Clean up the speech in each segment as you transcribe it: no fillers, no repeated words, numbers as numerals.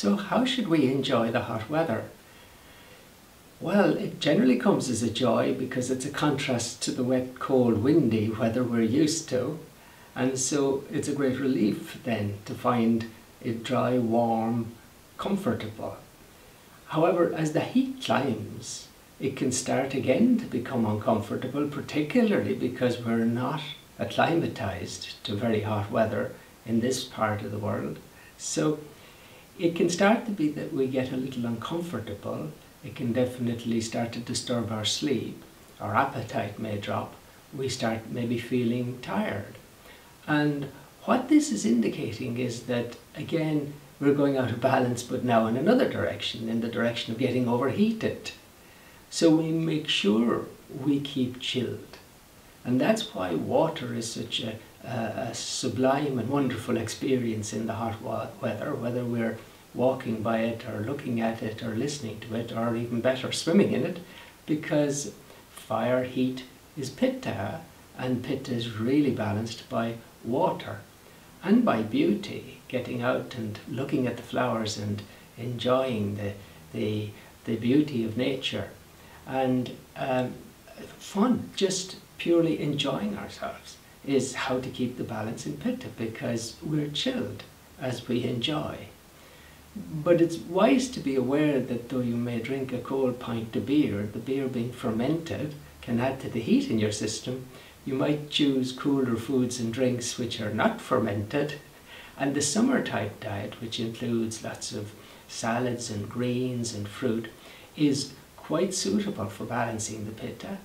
So how should we enjoy the hot weather? Well, it generally comes as a joy because it's a contrast to the wet, cold, windy weather we're used to. And so it's a great relief then to find it dry, warm, comfortable. However, as the heat climbs, it can start again to become uncomfortable, particularly because we're not acclimatized to very hot weather in this part of the world. So it can start to be that we get a little uncomfortable. It can definitely start to disturb our sleep. Our appetite may drop. We start maybe feeling tired. And what this is indicating is that, again, we're going out of balance, but now in another direction, in the direction of getting overheated. So we make sure we keep chilled. And that's why water is such a sublime and wonderful experience in the hot weather, whether we're walking by it or looking at it or listening to it, or even better, swimming in it, because fire heat is Pitta, and Pitta is really balanced by water and by beauty, getting out and looking at the flowers and enjoying the beauty of nature, and fun, just purely enjoying ourselves is how to keep the balance in Pitta, because we're chilled as we enjoy. But it's wise to be aware that though you may drink a cold pint of beer, the beer being fermented can add to the heat in your system. You might choose cooler foods and drinks which are not fermented. And the summer type diet, which includes lots of salads and greens and fruit, is quite suitable for balancing the Pitta.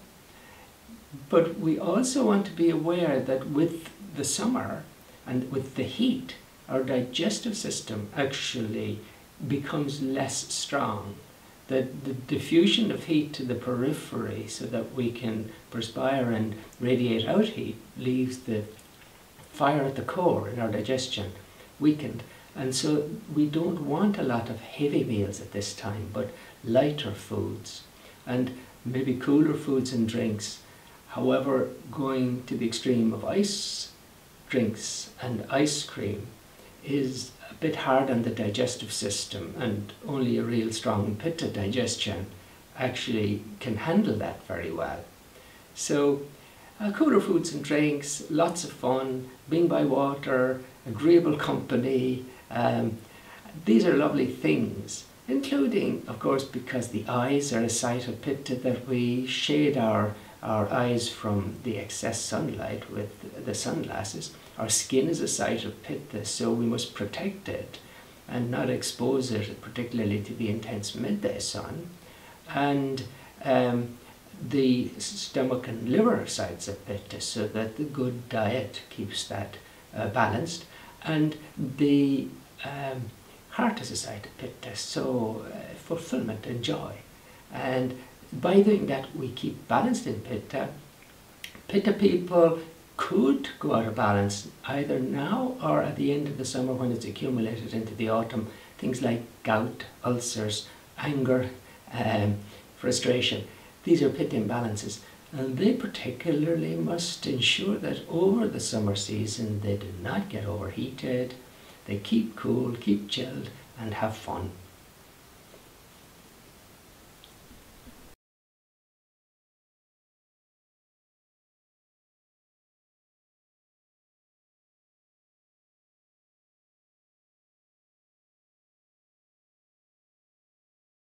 But we also want to be aware that with the summer and with the heat, our digestive system actually becomes less strong. The diffusion of heat to the periphery so that we can perspire and radiate out heat leaves the fire at the core in our digestion weakened. And so we don't want a lot of heavy meals at this time, but lighter foods and maybe cooler foods and drinks. However, going to the extreme of ice drinks and ice cream is a bit hard on the digestive system, and only a real strong Pitta digestion actually can handle that very well. So cooler foods and drinks, lots of fun, being by water, agreeable company, these are lovely things, including, of course, because the eyes are a site of Pitta, that we shade our eyes from the excess sunlight with the sunglasses. Our skin is a site of Pitta, so we must protect it and not expose it, particularly to the intense midday sun. And the stomach and liver are sites of Pitta, so that the good diet keeps that balanced. And the heart is a site of Pitta, so fulfillment and joy. And by doing that, we keep balanced in Pitta. Pitta people could go out of balance either now or at the end of the summer when it's accumulated into the autumn. Things like gout, ulcers, anger, frustration. These are Pitta imbalances. And they particularly must ensure that over the summer season they do not get overheated. They keep cool, keep chilled, and have fun.